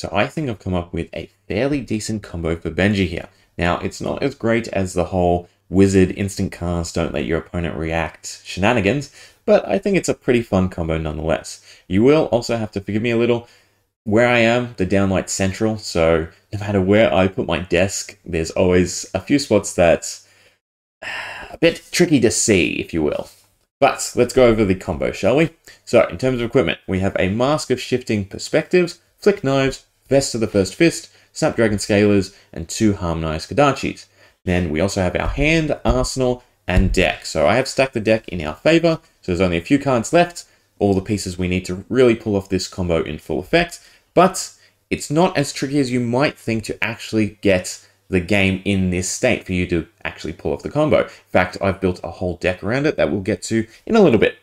So I think I've come up with a fairly decent combo for Benji here. Now, it's not as great as the whole wizard instant cast, don't let your opponent react shenanigans, but I think it's a pretty fun combo nonetheless. You will also have to forgive me a little. Where I am, the downlight's central, so no matter where I put my desk, there's always a few spots that's a bit tricky to see, if you will. But let's go over the combo, shall we? So, in terms of equipment, we have a Mask of Shifting Perspectives, Flick Knives, Vest of the First Fist, Snapdragon Scalers, and 2 Harmonized Kodachis. Then we also have our hand, arsenal, and deck. So I have stacked the deck in our favor, so there's only a few cards left, all the pieces we need to really pull off this combo in full effect, but it's not as tricky as you might think to actually get the game in this state for you to actually pull off the combo. In fact, I've built a whole deck around it that we'll get to in a little bit.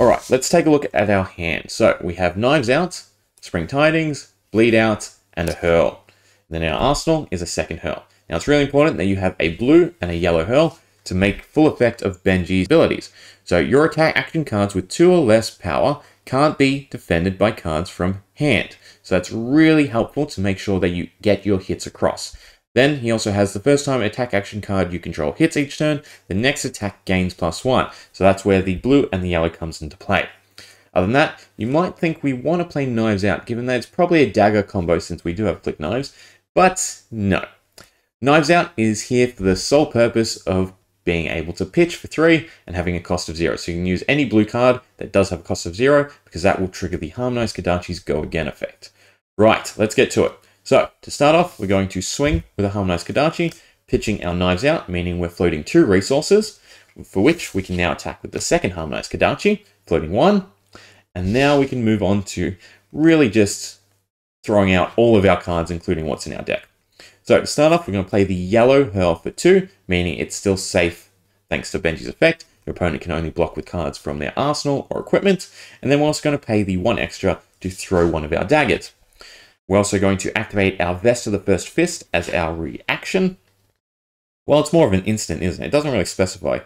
All right, let's take a look at our hand. So we have Knives Out, Spring Tidings, Bleed Out, and a Hurl. And then our arsenal is a second Hurl. Now, it's really important that you have a blue and a yellow Hurl to make full effect of Benji's abilities. So your attack action cards with 2 or less power can't be defended by cards from hand. So that's really helpful to make sure that you get your hits across. Then he also has the first time attack action card you control hits each turn, the next attack gains +1. So that's where the blue and the yellow comes into play. Other than that, you might think we want to play Knives Out, given that it's probably a dagger combo since we do have Flick Knives, but no. Knives Out is here for the sole purpose of being able to pitch for 3 and having a cost of 0. So you can use any blue card that does have a cost of 0, because that will trigger the Harmonized Kodachi's Go Again effect. Right, let's get to it. So, to start off, we're going to swing with a Harmonized Kodachi, pitching our Knives Out, meaning we're floating 2 resources, for which we can now attack with the second Harmonized Kodachi, floating 1, and now we can move on to really just throwing out all of our cards, including what's in our deck. So, to start off, we're going to play the yellow Hurl for 2, meaning it's still safe thanks to Benji's effect. Your opponent can only block with cards from their arsenal or equipment. And then we're also going to pay the 1 extra to throw 1 of our daggers. We're also going to activate our Vest of the First Fist as our reaction. Well, it's more of an instant, isn't it? It doesn't really specify.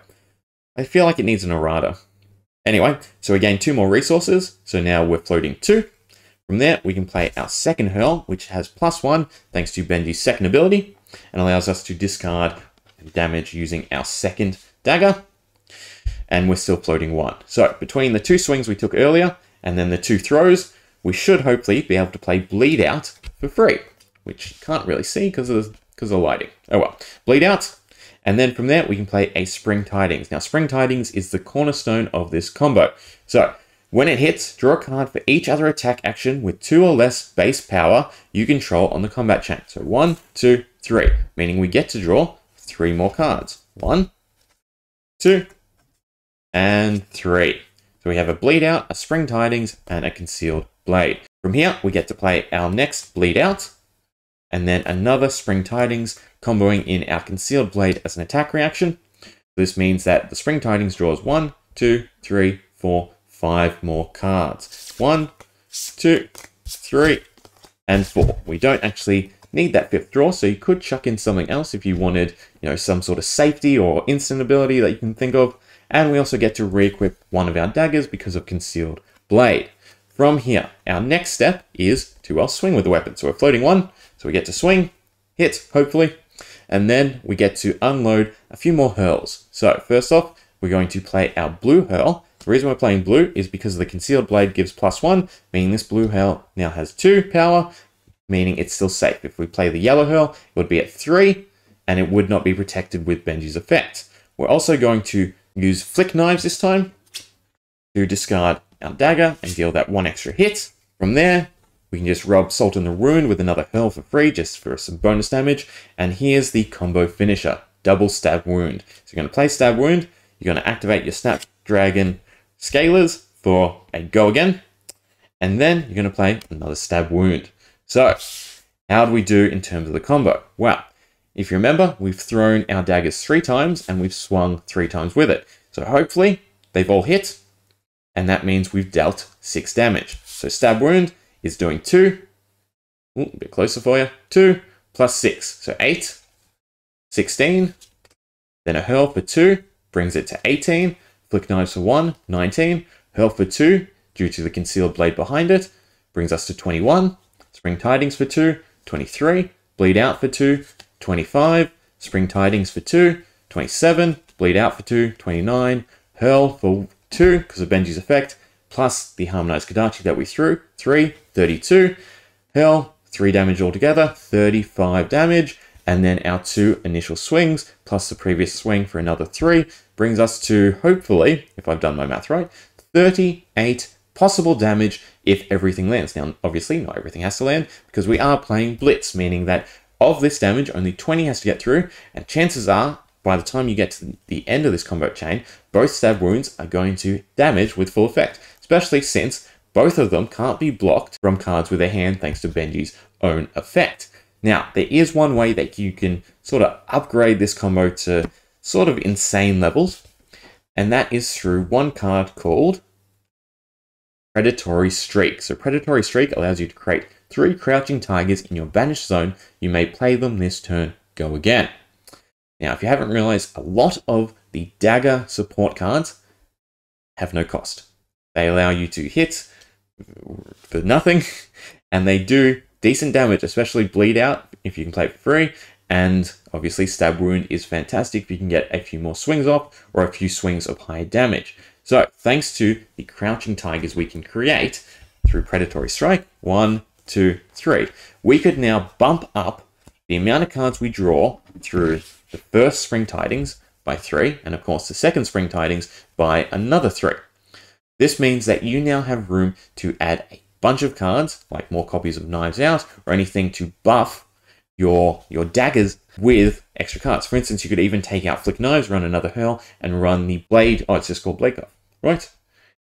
I feel like it needs an errata. Anyway, so we gain 2 more resources. So now we're floating 2. From there, we can play our second Hurl, which has +1, thanks to Benji's second ability, and allows us to discard damage using our second dagger, and we're still floating 1. So, between the 2 swings we took earlier, and then the 2 throws, we should hopefully be able to play Bleed Out for free, which you can't really see because of the lighting. Oh well, Bleed Out, and then from there, we can play a Spring Tidings. Now, Spring Tidings is the cornerstone of this combo. So, when it hits, draw a card for each other attack action with 2 or less base power you control on the combat chain. So 1, 2, 3, meaning we get to draw 3 more cards. 1, 2, and 3. So we have a Bleed Out, a Spring Tidings, and a Concealed Blade. From here, we get to play our next Bleed Out, and then another Spring Tidings, comboing in our Concealed Blade as an attack reaction. This means that the Spring Tidings draws 1, 2, 3, 4, 5 more cards. 1, 2, 3, and 4. We don't actually need that 5th draw, so you could chuck in something else if you wanted, you know, some sort of safety or instant ability that you can think of. And we also get to re-equip 1 of our daggers because of Concealed Blade. From here, our next step is to swing with the weapon. So we're floating 1, so we get to swing, hit, hopefully, and then we get to unload a few more Hurls. So first off, we're going to play our blue Hurl. The reason we're playing blue is because the Concealed Blade gives +1, meaning this blue Hurl now has 2 power, meaning it's still safe. If we play the yellow Hurl, it would be at 3, and it would not be protected with Benji's effect. We're also going to use Flick Knives this time to discard our dagger and deal that 1 extra hit. From there, we can just rub salt in the wound with another Hurl for free, just for some bonus damage. And here's the combo finisher, double Stab Wound. So you're going to play Stab Wound, you're going to activate your Snapdragon Scalers for a Go Again, and then you're going to play another Stab Wound. So, how do we do in terms of the combo? Well, if you remember, we've thrown our daggers 3 times, and we've swung 3 times with it. So hopefully, they've all hit, and that means we've dealt 6 damage. So Stab Wound is doing 2, ooh, a bit closer for you, 2 + 6, so 8, 16, then a Hurl for 2, brings it to 18, Flick Knives for 1, 19, Hurl for 2, due to the Concealed Blade behind it, brings us to 21, Spring Tidings for 2, 23. Bleed Out for 2, 25. Spring Tidings for 2, 27. Bleed Out for 2, 29. Hurl for 2, because of Benji's effect, plus the Harmonized Kodachi that we threw, 3, 32. Hurl, 3 damage altogether, 35 damage. And then our 2 initial swings, plus the previous swing for another 3, brings us to, hopefully, if I've done my math right, 38 possible damage if everything lands. Now, obviously, not everything has to land, because we are playing Blitz, meaning that of this damage, only 20 has to get through, and chances are, by the time you get to the end of this combo chain, both stab wounds are going to damage with full effect, especially since both of them can't be blocked from cards with their hand thanks to Benji's own effect. Now, there is one way that you can sort of upgrade this combo to sort of insane levels, and that is through one card called Predatory Streak. So Predatory Streak allows you to create 3 Crouching Tigers in your banished zone. You may play them this turn, go again. Now, if you haven't realized, a lot of the dagger support cards have no cost. They allow you to hit for nothing, and they do decent damage, especially Bleed Out, if you can play it for free, and obviously Stab Wound is fantastic if you can get a few more swings off, or a few swings of higher damage. So, thanks to the Crouching Tigers we can create through Predatory Strike, 1, 2, 3, we could now bump up the amount of cards we draw through the first Spring Tidings by 3, and of course the second Spring Tidings by another 3. This means that you now have room to add a bunch of cards, like more copies of Knives Out, or anything to buff your daggers with extra cards. For instance, you could even take out Flick Knives, run another Hurl, and run the Blade, oh, it's just called Blade Cuff, right?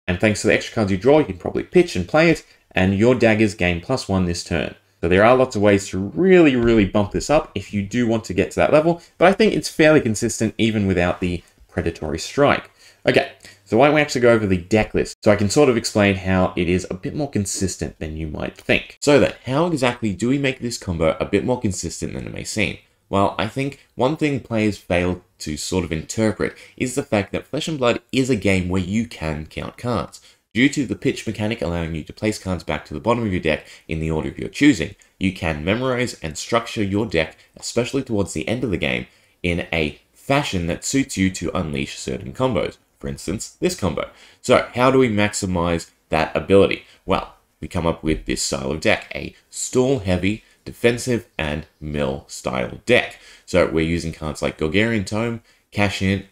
And thanks to the extra cards you draw, you can probably pitch and play it, and your daggers gain +1 this turn. So there are lots of ways to really, really bump this up if you do want to get to that level, but I think it's fairly consistent even without the Predatory Strike. Okay, so why don't we actually go over the deck list so I can sort of explain how it is a bit more consistent than you might think. So then, how exactly do we make this combo a bit more consistent than it may seem? Well, I think one thing players fail to sort of interpret is the fact that Flesh and Blood is a game where you can count cards, due to the pitch mechanic allowing you to place cards back to the bottom of your deck in the order of your choosing. You can memorize and structure your deck, especially towards the end of the game, in a fashion that suits you to unleash certain combos, for instance, this combo. So, how do we maximize that ability? Well, we come up with this style of deck, a stall-heavy, defensive, and mill-style deck. So, we're using cards like Galgarian Tome, Cash In,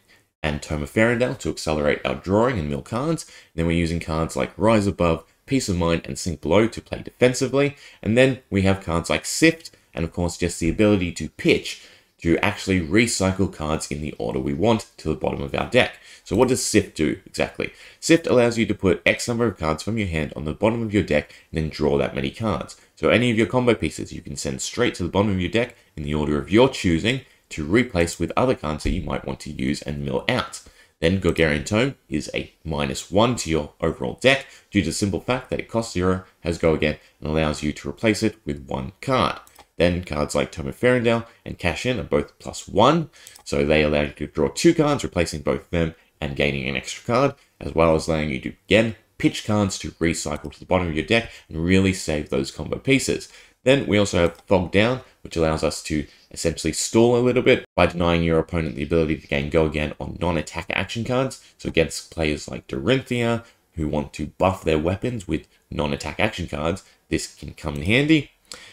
and Tome of Ferrandel to accelerate our drawing and mill cards. Then we're using cards like Rise Above, Peace of Mind, and Sink Below to play defensively. And then we have cards like Sift, and of course just the ability to pitch to actually recycle cards in the order we want to the bottom of our deck. So what does Sift do exactly? Sift allows you to put X number of cards from your hand on the bottom of your deck and then draw that many cards. So any of your combo pieces you can send straight to the bottom of your deck in the order of your choosing, to replace with other cards that you might want to use and mill out. Then Galgarian Tome is a -1 to your overall deck due to the simple fact that it costs 0, has go again, and allows you to replace it with 1 card. Then cards like Tome of Ferrandel and Cash In are both +1, so they allow you to draw 2 cards, replacing both of them and gaining an extra card, as well as allowing you to again pitch cards to recycle to the bottom of your deck and really save those combo pieces. Then we also have Fog Down, which allows us to essentially stall a little bit by denying your opponent the ability to gain go again on non-attack action cards. So against players like Dorinthia, who want to buff their weapons with non-attack action cards, this can come in handy.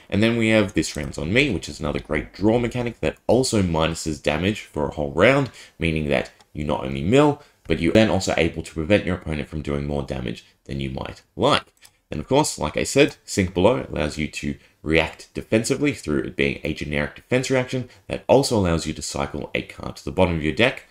And then we have This Round's on Me, which is another great draw mechanic that also minuses damage for a whole round, meaning that you not only mill, but you're then also able to prevent your opponent from doing more damage than you might like. And of course, like I said, Sink Below allows you to react defensively through it being a generic defense reaction that also allows you to cycle a card to the bottom of your deck.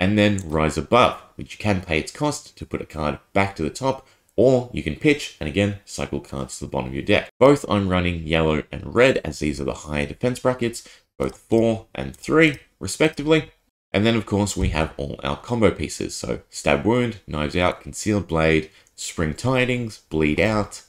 And then Rise Above, which you can pay its cost to put a card back to the top, or you can pitch and again cycle cards to the bottom of your deck. Both I'm running yellow and red, as these are the higher defense brackets, both 4 and 3 respectively. And then of course we have all our combo pieces, so Stab Wound, Knives Out, Concealed Blade, Spring Tidings, Bleed Out,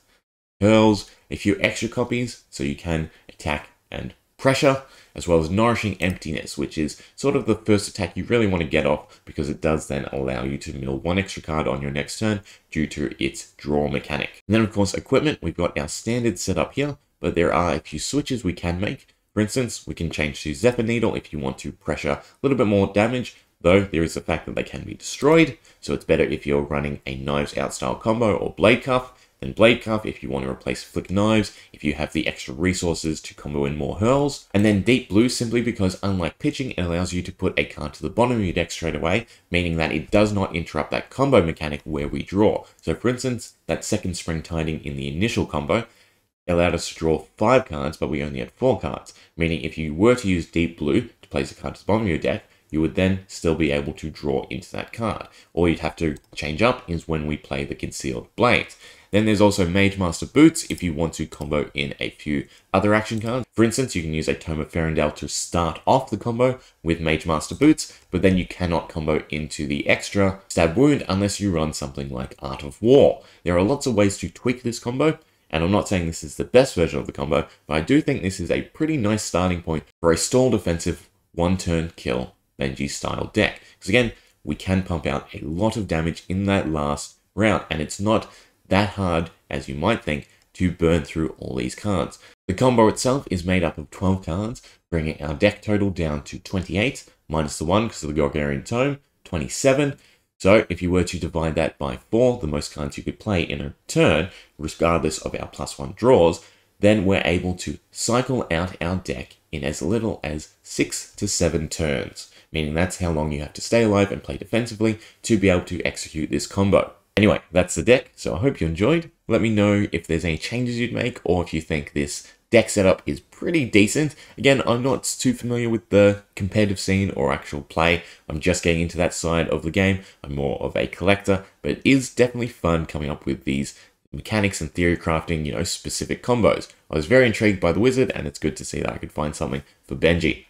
Hurls, a few extra copies so you can attack and pressure, as well as Nourishing Emptiness, which is sort of the first attack you really want to get off because it does then allow you to mill 1 extra card on your next turn due to its draw mechanic. And then of course equipment, we've got our standard setup here, but there are a few switches we can make. For instance, we can change to Zephyr Needle if you want to pressure a little bit more damage, though there is the fact that they can be destroyed, so it's better if you're running a Knives Out style combo or Blade Cuff than Blade Cuff if you want to replace Flick Knives, if you have the extra resources to combo in more Hurls. And then Deep Blue simply because, unlike pitching, it allows you to put a card to the bottom of your deck straight away, meaning that it does not interrupt that combo mechanic where we draw. So for instance, that second Spring Tiding in the initial combo allowed us to draw 5 cards, but we only had 4 cards, meaning if you were to use Deep Blue to place a card to the bottom of your deck, you would then still be able to draw into that card. All you'd have to change up is when we play the Concealed Blade. Then there's also Mage Master Boots if you want to combo in a few other action cards. For instance, you can use a Tome of Ferrandel to start off the combo with Mage Master Boots, but then you cannot combo into the extra Stab Wound unless you run something like Art of War. There are lots of ways to tweak this combo, and I'm not saying this is the best version of the combo, but I do think this is a pretty nice starting point for a stall defensive one-turn kill Benji style deck. Because again, we can pump out a lot of damage in that last round, and it's not that hard, as you might think, to burn through all these cards. The combo itself is made up of 12 cards, bringing our deck total down to 28, minus the 1 because of the Galgarian Tome, 27. So if you were to divide that by 4, the most cards you could play in a turn, regardless of our +1 draws, then we're able to cycle out our deck in as little as 6 to 7 turns, meaning that's how long you have to stay alive and play defensively to be able to execute this combo. Anyway, that's the deck, so I hope you enjoyed. Let me know if there's any changes you'd make or if you think this deck setup is pretty decent. Again, I'm not too familiar with the competitive scene or actual play. I'm just getting into that side of the game. I'm more of a collector, but it is definitely fun coming up with these mechanics and theory crafting, you know, specific combos. I was very intrigued by the wizard, and it's good to see that I could find something for Benji.